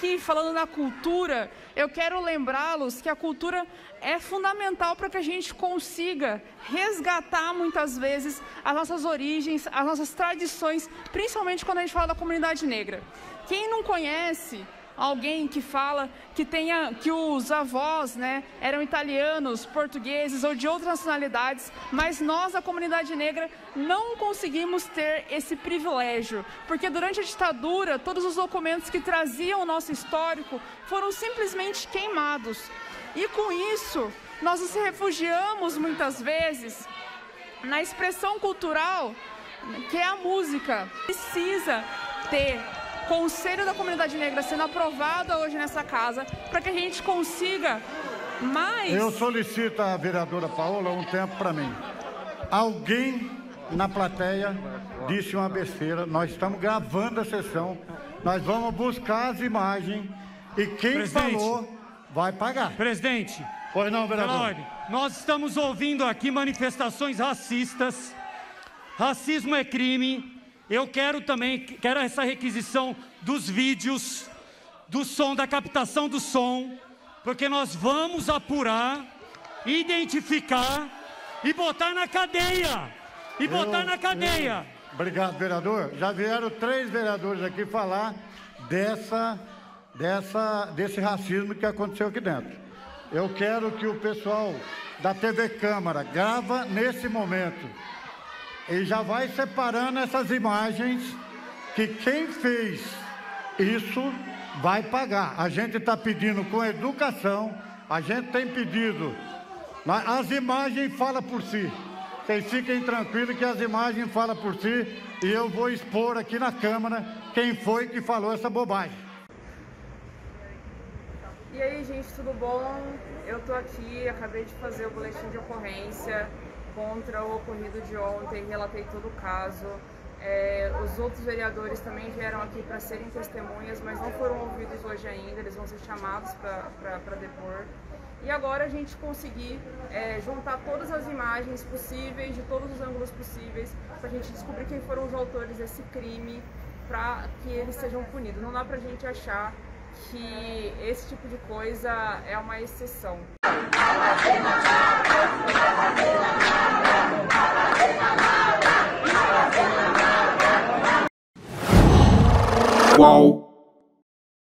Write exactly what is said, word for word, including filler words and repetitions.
aqui falando na cultura, eu quero lembrá-los que a cultura é fundamental para que a gente consiga resgatar muitas vezes as nossas origens, as nossas tradições, principalmente quando a gente fala da comunidade negra. Quem não conhece alguém que fala que, tenha, que os avós, né, eram italianos, portugueses ou de outras nacionalidades, mas nós, a comunidade negra, não conseguimos ter esse privilégio, porque durante a ditadura, todos os documentos que traziam o nosso histórico foram simplesmente queimados. E com isso, nós nos refugiamos muitas vezes na expressão cultural, que é a música. Precisa ter Conselho da Comunidade Negra sendo aprovada hoje nessa casa, para que a gente consiga mais... Eu solicito à vereadora Paolla um tempo para mim. Alguém na plateia disse uma besteira, nós estamos gravando a sessão, nós vamos buscar as imagens e quem Presidente, falou vai pagar. Presidente, pois não, vereador? Pela ordem, nós estamos ouvindo aqui manifestações racistas, racismo é crime. Eu quero também, quero essa requisição dos vídeos, do som, da captação do som, porque nós vamos apurar, identificar e botar na cadeia, e eu, botar na cadeia. Eu, obrigado, vereador. Já vieram três vereadores aqui falar dessa, dessa, desse racismo que aconteceu aqui dentro. Eu quero que o pessoal da T V Câmara grava nesse momento. E já vai separando essas imagens, que quem fez isso vai pagar. A gente está pedindo com educação, a gente tem pedido. As imagens falam por si. Vocês fiquem tranquilos que as imagens falam por si e eu vou expor aqui na Câmara quem foi que falou essa bobagem. E aí, gente, tudo bom? Eu tô aqui, acabei de fazer o boletim de ocorrência contra o ocorrido de ontem, relatei todo o caso. É, os outros vereadores também vieram aqui para serem testemunhas, mas não foram ouvidos hoje ainda, eles vão ser chamados para depor. E agora a gente conseguir é, juntar todas as imagens possíveis, de todos os ângulos possíveis, para a gente descobrir quem foram os autores desse crime, para que eles sejam punidos. Não dá para a gente achar que esse tipo de coisa é uma exceção. Wow.